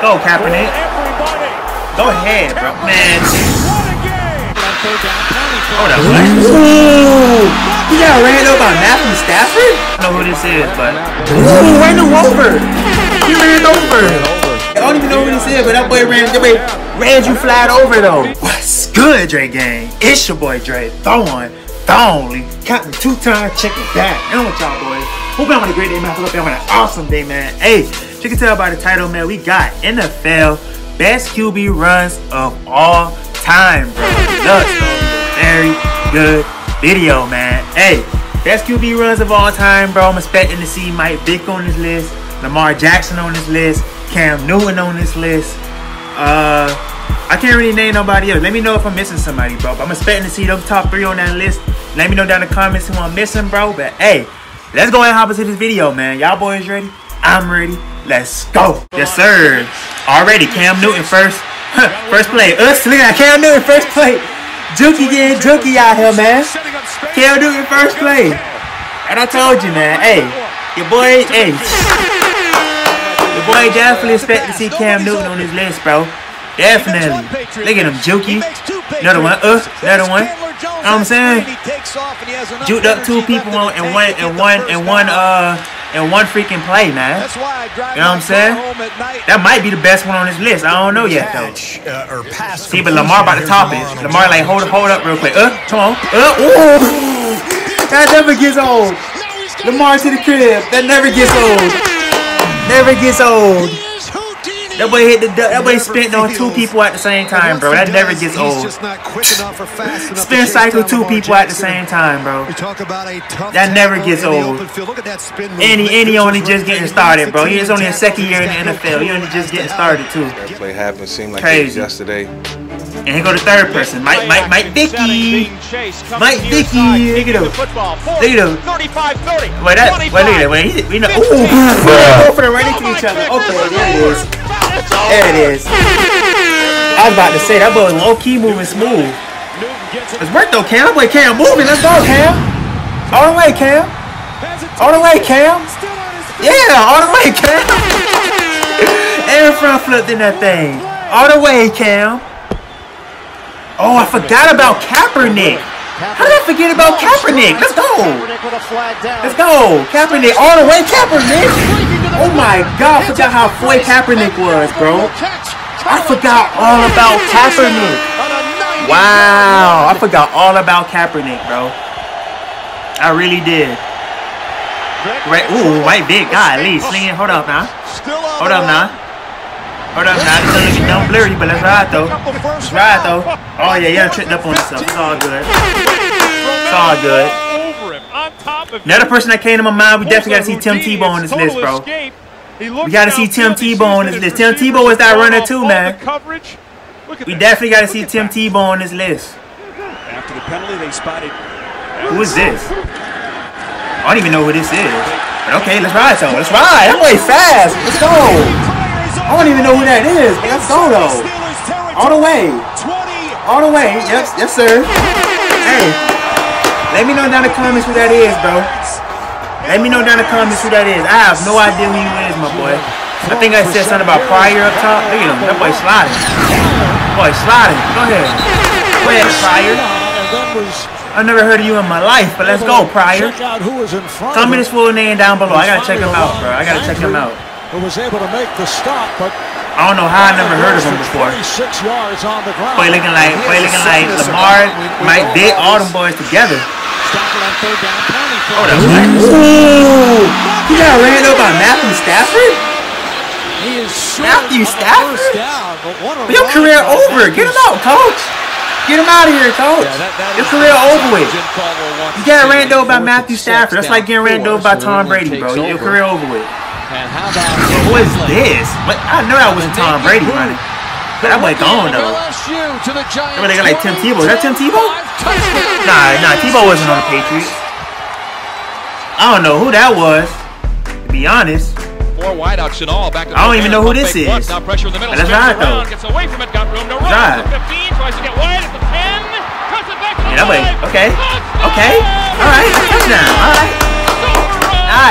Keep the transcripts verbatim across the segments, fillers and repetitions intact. go, Kaepernick. Go ahead, bro. Man. Oh, that was You got ran over by Matthew Stafford? I don't know who this is, but... Ooh, ran him over. He ran over. I don't even know who this is, but that boy ran, that boy ran you flat over, though. What's good, Dre gang? It's your boy, Dre. Throwing, throwing, counting two-time chicken back. And with y'all, boys. Hope y'all had a great day, man. I hope y'all had an awesome day, man. Hey, you can tell by the title, man, we got N F L best Q B runs of all time, bro. That's a very good video, man. Hey, best Q B runs of all time, bro. I'm expecting to see Mike Vick on this list, Lamar Jackson on this list, Cam Newton on this list. Uh, I can't really name nobody else. Let me know if I'm missing somebody, bro. But I'm expecting to see those top three on that list. Let me know down in the comments who I'm missing, bro. But hey, let's go ahead and hop into this video, man. Y'all boys ready? I'm ready. Let's go. Yes, sir. Already, Cam Newton first. Huh, first play. Us, look at Cam Newton first play. Juki getting Juki out here, man. Cam Newton first play. And I told you, man. Hey, your boy, hey. Your boy definitely expect to see Cam Newton on this list, bro. Definitely. Look at him, Juki. Another one. Us, another one. You know what I'm saying? Juked up two people on and one and one and one uh and one freaking play, man. You know what I'm saying? That might be the best one on this list. I don't know yet though. See, but Lamar about to top it. Lamar like hold hold up real quick. Uh, come on. Uh, ooh. That never gets old. Lamar to the crib. That never gets old. Never gets old. That boy hit the that boy spent on two people at the same time, bro. That never gets old. Spin cycle two people at the same time, bro. That never gets old. And he, and he only just getting started, bro. He's only his second year in the N F L. He only just getting started too. That play happened, seemed like it was yesterday. And here go the third person, Mike Mike Mike Vicky. Mike Vicky. Look at him. Look at him. Wait, that wait, look at that. Wait, he, we know. Ooh, both of them running to each other. Okay, there it is. There it is. I was about to say that boy low key moving smooth. It's worth though, Cam. That boy Cam moving. Let's go, Cam. All the way, Cam. All the way, Cam. Yeah, all the way, Cam. Air front flipped in that thing. All the way, Cam. Oh, I forgot about Kaepernick. How did I forget about Kaepernick? Let's go. Let's go, Kaepernick. All the way, Kaepernick. Oh my God, I forgot how Floyd Kaepernick was, bro. I forgot all about Kaepernick. Wow, I forgot all about Kaepernick, bro. I really did. Right, ooh, right big guy, at least. Hold up now. Hold up now. Hold up now. It's gonna be dumb blurry, but let's ride though. Let's ride though. Oh yeah, yeah, tripped up on yourself. It's all good. It's all good. Another person that came to my mind, we definitely got to see Tim Tebow on this list, bro. We got to see Tim Tebow on this list. Tim Tebow was that runner too, man. We definitely got to see Tim Tebow on this list. Who is this? I don't even know who this is. But okay, let's ride, though. Let's ride. That way fast. Let's go. I don't even know who that is, but let's go, though. All the way. All the way. Yes, yes, sir. Hey. Let me know down in the comments who that is, bro. Let me know down in the comments who that is. I have no idea who you is, my boy. I think I said something about Pryor up top. Look at him. That boy sliding. Boy sliding. Go ahead. Go ahead, Pryor. I've never heard of you in my life, but let's go, Pryor. Comment his full name down below. I gotta check him out, bro. I gotta check him out. I don't know how I never heard of him before. Boy looking like, boy looking like Lamar, Mike Vick, all them boys together. Oh, that was nice. Ooh, he got ran over by Matthew Stafford? Matthew Stafford? But your career over. Get him out, coach. Get him out of here, coach. Your career over with. You got ran over by Matthew Stafford. That's like getting ran over by Tom Brady, bro. Your career over with. And how about what is this? But I know that wasn't Tom Brady running. But that boy gone though. Everybody got like Tim Tebow. Is that Tim Tebow? Nah, nah, Tebow wasn't on the Patriots. I don't know who that was, to be honest. Four wideouts in all. Back to I don't even know who this is. Now pressure in the middle. Let's ride though. Gets away from it. Got room to run. Drive. fifteen tries to get wide at the ten. Cuts it back to the five. Okay. Okay. All right. Touchdown. All right.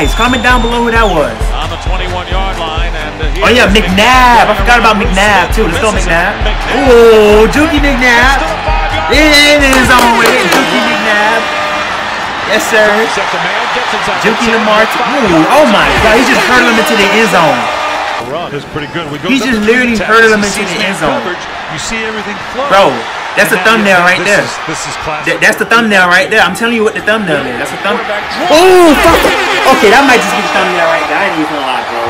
Nice. Comment down below who that was. On the twenty-one yard line and Oh yeah, McNabb. I forgot about McNabb too. Let's go McNabb. Oh, Dookie McNabb. It is on with it, Dookie McNabb. Yes, sir. Dookie Lamar. Ooh, oh my God, he just hurtled him into the end zone. That's pretty good. He just literally hurtled him into the end zone. You see everything flow. Bro, that's the thumbnail right there. This is classic. That's the thumbnail right there. I'm telling you what the thumbnail is. That's the thumbnail. Oh, fuck. Okay, that might just be the thumbnail right there. I ain't even gonna lie, bro.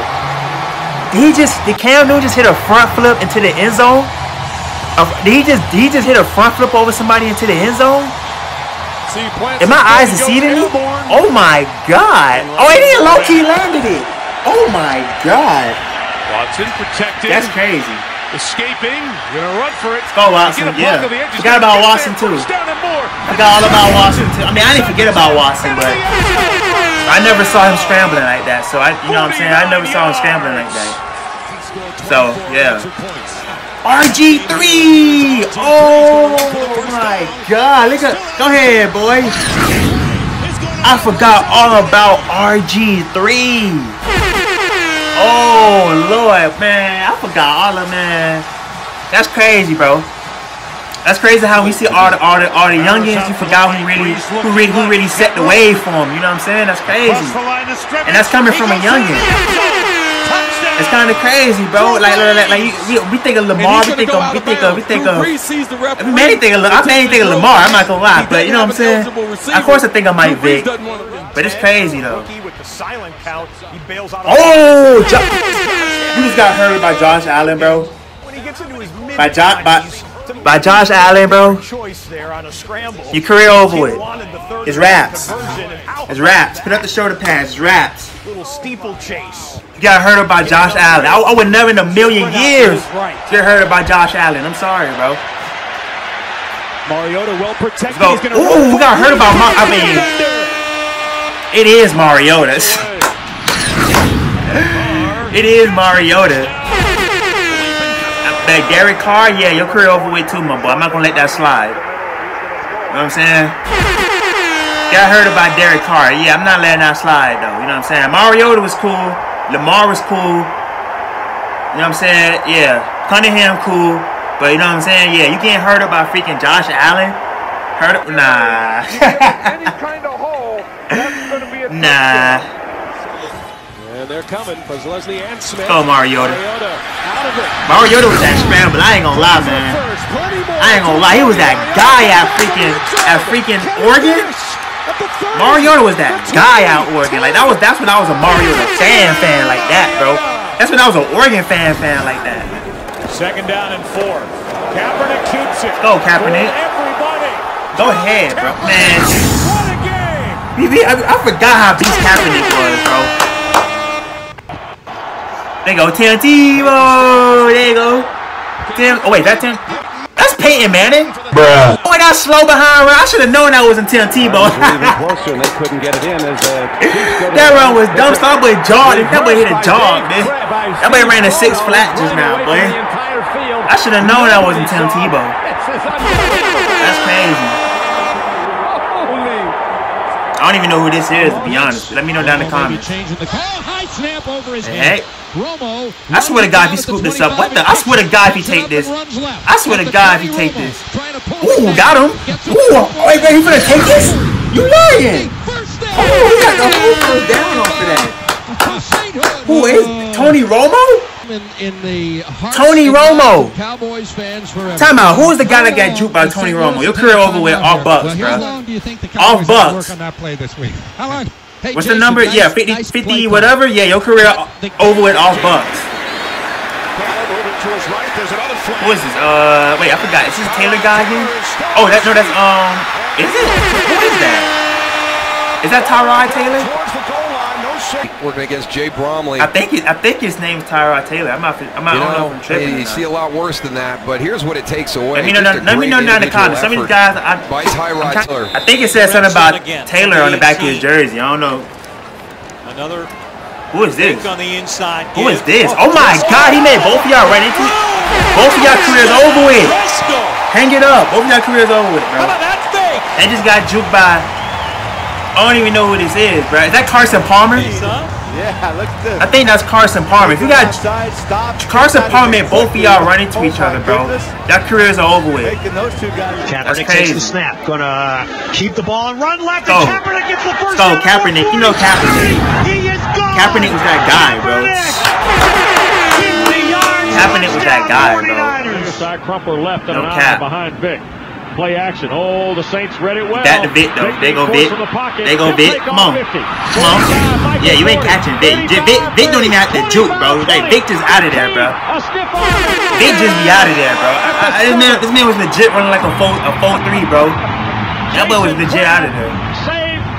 He just, the Cam Newton just hit a front flip into the end zone. Did he just, he just hit a front flip over somebody into the end zone? And my eyes deceiving me? Oh my God. Oh, it is low key landed it. Oh my God. Watson protected. That's crazy. Escaping, gonna run for it. Go Watson, yeah. Forgot about Watson too. Forgot all about Watson too. I mean, I didn't forget about Watson, but I never saw him scrambling like that. So I, you know what I'm saying? I never saw him scrambling like that. So yeah. R G three. Oh my God! Look at, go ahead, boy. I forgot all about R G three. Oh Lord, man, I forgot all of man. That's crazy, bro. That's crazy how we see all the all the all the youngins. You forgot who really who really who really set the wave for him. You know what I'm saying? That's crazy. And that's coming from a youngin. It's kind of crazy, bro. Like like, like we, we think of Lamar, we think of we think of we think of. I mainly think of I mainly think of Lamar. I'm not gonna lie, but you know what I'm saying? Of course, I think of Mike Vick. But it's crazy though. Oh! You just got hurt by Josh Allen, bro. By Josh, by, by Josh Allen, bro. Your career over with. It's wraps. It's wraps. Put up the shoulder pass. It's wraps. You got hurt by Josh Allen. I, I would never in a million years get hurt by Josh Allen. I'm sorry, bro. Mariota well protected. Ooh, we got hurt by Mar. I mean. It is Mariota's. It is Mariota. That Derek Carr, yeah, your career over with too, my boy. I'm not gonna let that slide. You know what I'm saying? Got heard about Derek Carr. Yeah, I'm not letting that slide though. You know what I'm saying? Mariota was cool. Lamar was cool. You know what I'm saying? Yeah. Cunningham cool. But you know what I'm saying? Yeah, you getting hurt by freaking Josh Allen? Hurt up? Nah. Nah. And they're coming for Leslie and Smith. Oh, Mariota. Mariota was that scramble. I ain't gonna lie, man. I ain't gonna lie. He was that guy out freaking at freaking Oregon. Mariota was that guy out Oregon. Like that was that's when I was a Mariota fan fan like that, bro. That's when I was an Oregon fan fan like that. Second down and four. Kaepernick keeps it. Go Kaepernick. Go ahead, bro. Man. I forgot how beast Kaepernick was, bro. There you go, Tim Tebow. There you go. Tim. Oh wait, that Tim. That's Peyton Manning. Bruh. Oh, I got slow behind run. I should have known that wasn't Tim Tebow. That run was dumb. So that boy jawed. That boy hit a jog, man. That boy ran a six flat just now, boy. I should have known that wasn't Tim Tebow. That's crazy. I don't even know who this is, to be honest. Let me know down in the comments. Hey, hey. I swear to God if he scooped this up. What the? I swear to God if he take this. I swear to God if he take this. Ooh, got him. Ooh, wait, wait, he finna take this? You lying. Oh, he got the whole first down off of that. Who is Tony Romo? Tony Romo. Time out. Who was the guy that got juked by Tony Romo? Your career over with. All bucks, bro. All bucks. What's the number? Yeah, fifty, fifty, whatever. Yeah, your career over with. All bucks. Who is this? Uh, wait, I forgot. Is this Taylor guy again? Oh, that no, that's um. Is it? Who is that? Is that Tyrod Taylor? Working against Jay Bromley. I think it, I think his name's Tyrod Taylor. I'm not. I'm not. You know, I'm tripping. You, you see a lot worse than that, but here's what it takes away. Let me know. Let me know down in the comments. Some of these guys. I, by Tyrod kinda, Taylor. I think it says something about Taylor on the back of his jersey. I don't know. Another. Who is this? On the inside. Who is this? Oh my God! He made both of y'all right into it. Both of y'all careers over with. Hang it up. Both of y'all careers over with, bro. They just got juked by I don't even know who this is, bro. Is that Carson Palmer? Yeah, look at this. I think that's Carson Palmer. If you got outside, stop, Carson Palmer and both of y'all running to each other, bro, that careers are over with. Those two guys. Kaepernick takes the snap. Gonna keep the ball and run left. And Kaepernick gets the first. So Kaepernick, you know Kaepernick. He is gone. Kaepernick was that guy, bro. Kaepernick was that guy, bro. Side crumper left and out behind Vick. Play action. Oh, the Saints read it well. That the Vic though. They go Vic. They go Vic. Come on. Come on. Yeah, you ain't catching Vic. Vic, Vic don't even have to juke, bro. Like, Vic just out of there, bro. Vic just be out of there, bro. I, I, this, man, this man was legit running like a four, a four three, bro. That boy was legit out of there.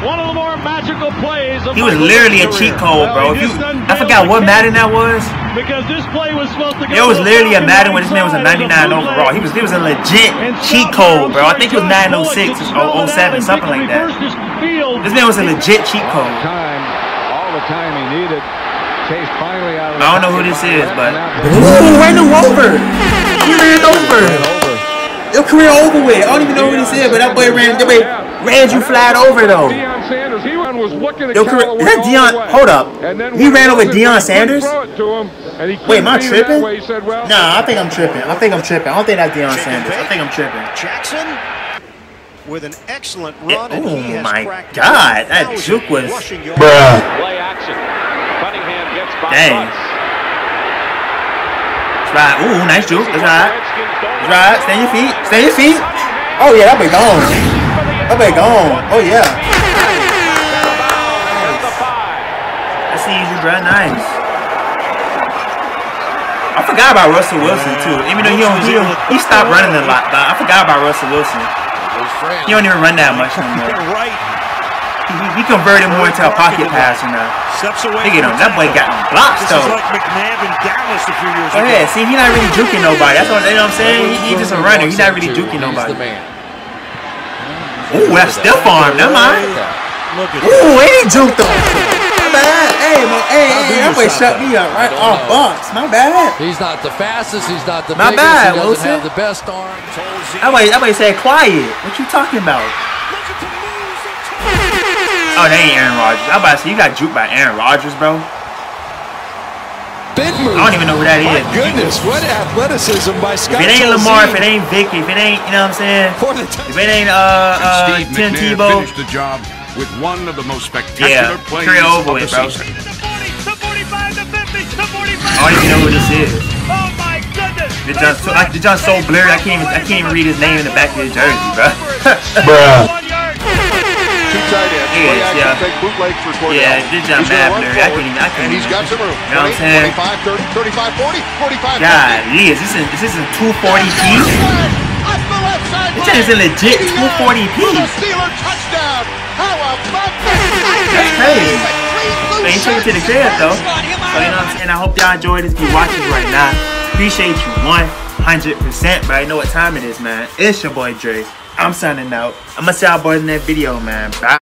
One of the more magical plays of he was literally a cheat code, bro. If you, I forgot what Madden that was. Because this play was supposed to go. It was literally a Madden when this man was a ninety-nine overall. He was he was a legit cheat code, bro. I think it was nine oh six or oh seven, something like that. This man was a legit cheat code. All the time he needed. Chase finally out of. I don't know who this is, but ooh, ran him over. He ran over. Your career over with. I don't even know who this is, but that boy ran that way. Ran you flat over though. Deion Sanders, he ran, was looking at Yo, is that Deion? Hold up. He ran over Deion Sanders? Wait, am I tripping? Nah, I think I'm tripping. I think I'm tripping. I don't think that's Deion Sanders. I think I'm tripping. Jackson with an excellent run. Yeah, oh my God, that juke was. Bruh. Dang. That's right. Ooh, nice juke. That's right. That's right. Stay your feet. Stay your feet. Oh yeah, that be gone. Oh, they gone. Oh, yeah. Nice. I see you just run nice. I forgot about Russell Wilson, too. Even though he, don't, he, don't, he stopped running a lot, but I forgot about Russell Wilson. He don't even run that much anymore. He, he converted more into a pocket pass now. Look at him. That boy got blocks, though. Go ahead. See, he's not really juking nobody. That's what, you know what I'm saying? He, he's just a runner. He's not really juking nobody. Ooh, that's stiff arm, never mind. Ooh, ain't he juked him. My bad. Hey, my, hey, hey, that boy shut me up right off bumps. My bad. He's not the fastest. He's not the biggest. My bad, Wilson. He doesn't have the best arm. That boy, that boy said quiet. What you talking about? Oh, that ain't Aaron Rodgers. I'm about to say, you got juked by Aaron Rodgers, bro. I don't even know who that My is. Goodness, what athleticism by Scott. If it ain't Lamar, if it ain't Vicky, if it ain't, you know what I'm saying? If it ain't uh, uh Tim Tebow. Finished the job with one of the most spectacular yeah, plays over of the season. I don't even know who this is. Oh my goodness! It's just so, it's just so blurred. I can't even I can't even read his name in the back of his jersey, bro. Bruh. Two tight ends. Yes, yeah. Yeah, did not matter. I can I can. And he's got some room. You know what I'm saying? twenty-five, thirty, thirty-five, forty, forty-five. God, yes, this is this is a two forty P. This is a legit two forty P. That's crazy. They ain't took it to the crib though. So you know what I'm saying? I hope y'all enjoyed this. Be watching right now. Appreciate you one hundred percent. But I know what time it is, man. It's your boy Dre. I'm signing out. I'm going to see y'all boys in that video, man. Bye.